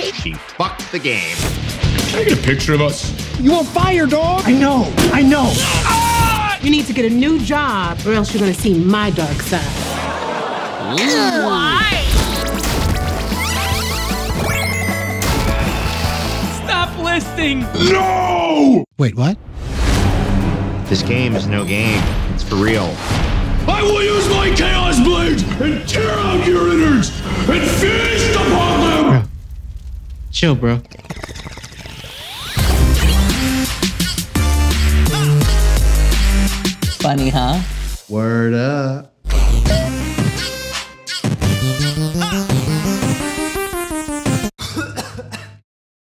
She fucked the game. Can I get a picture of us? You on fire, dog! I know. Ah! You need to get a new job, or else you're gonna see my dark side. Stop listening! No! Wait, what? This game is no game. It's for real. I will use my chaos blades and tear out your innards and feast upon them! Bro. Chill, bro. Funny, huh? Word up.